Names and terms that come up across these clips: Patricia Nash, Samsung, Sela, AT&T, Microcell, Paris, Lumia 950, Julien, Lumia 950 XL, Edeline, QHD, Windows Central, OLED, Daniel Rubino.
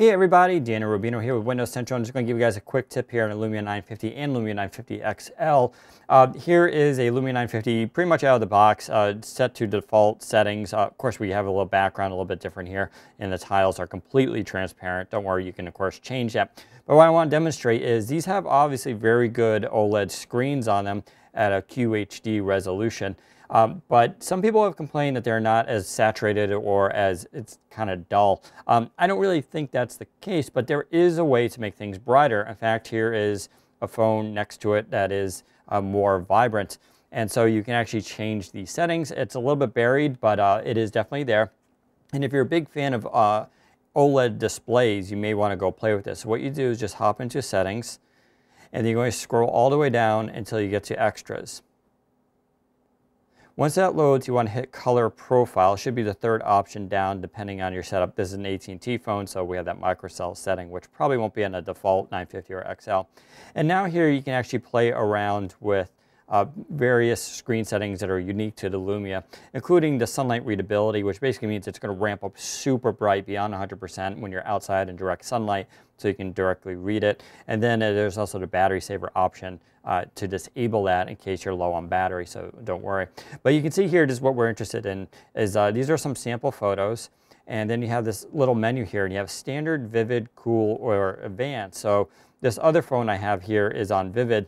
Hey everybody, Daniel Rubino here with Windows Central. I'm just going to give you guys a quick tip here on a Lumia 950 and Lumia 950 XL. Here is a Lumia 950 pretty much out of the box, set to default settings. Of course, we have a little background, a little bit different here, and the tiles are completely transparent. Don't worry, you can of course change that. But what I want to demonstrate is these have obviously very good OLED screens on them at a QHD resolution. But some people have complained that they're not as saturated or as it's kind of dull. I don't really think that's the case, but there is a way to make things brighter. In fact, here is a phone next to it that is more vibrant. And so you can actually change the settings. It's a little bit buried, but it is definitely there. And if you're a big fan of OLED displays, you may want to go play with this. So what you do is just hop into settings, and then you're going to scroll all the way down until you get to extras. Once that loads, you want to hit color profile. Should be the third option down depending on your setup. This is an AT&T phone, so we have that Microcell setting, which probably won't be on a default 950 or XL. And now here you can actually play around with various screen settings that are unique to the Lumia, including the sunlight readability, which basically means it's going to ramp up super bright beyond 100% when you're outside in direct sunlight, so you can directly read it. And then there's also the battery saver option to disable that in case you're low on battery, so don't worry. But you can see here, just what we're interested in is these are some sample photos, and then you have this little menu here, and you have standard, vivid, cool, or advanced. So this other phone I have here is on vivid,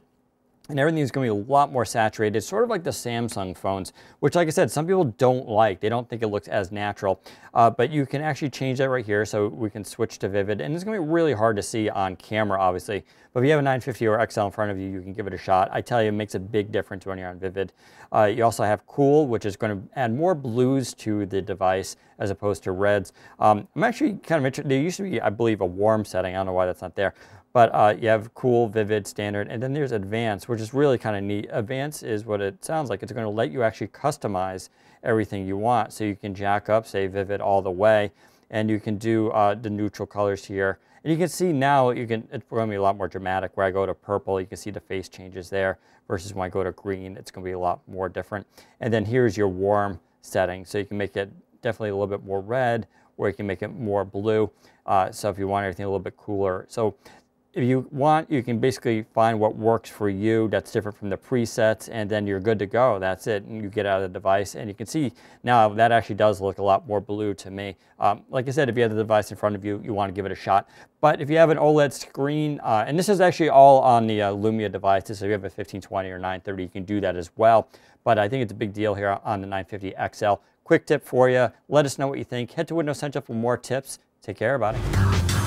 and everything's going to be a lot more saturated, sort of like the Samsung phones, which, like I said, some people don't like. They don't think it looks as natural, but you can actually change that right here, so we can switch to vivid. And it's going to be really hard to see on camera, obviously, but if you have a 950 or XL in front of you, you can give it a shot. I tell you, it makes a big difference when you're on vivid. You also have cool, which is going to add more blues to the device as opposed to reds. I'm actually kind of interested. There used to be, I believe, a warm setting. I don't know why that's not there. But you have cool, vivid, standard, and then there's advanced, which is really kind of neat. Advanced is what it sounds like. It's going to let you actually customize everything you want. So you can jack up, say, vivid all the way, and you can do the neutral colors here. And you can see now, it's going to be a lot more dramatic. Where I go to purple, you can see the face changes there, versus when I go to green, it's going to be a lot more different. And then here's your warm setting. So you can make it definitely a little bit more red, or you can make it more blue. So if you want everything a little bit cooler. So if you want, you can basically find what works for you that's different from the presets, and then you're good to go. That's it, and you get out of the device. And you can see now that actually does look a lot more blue to me. Like I said, if you have the device in front of you, you want to give it a shot. But if you have an OLED screen, and this is actually all on the Lumia devices, so if you have a 1520 or 930, you can do that as well. But I think it's a big deal here on the 950 XL. Quick tip for you. Let us know what you think. Head to Windows Central for more tips. Take care, everybody.